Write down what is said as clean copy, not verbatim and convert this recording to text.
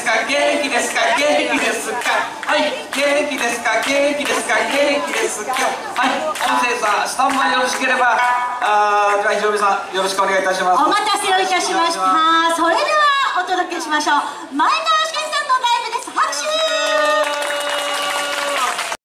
ですか、元気ですか、元気ですか、はい、元気ですか、元気ですか、元気ですか、はい、音声さん、スタンバイよろしければ、では、ひろみさん、よろしくお願いいたします。お待たせをいたしました。それではお届けしましょう。前川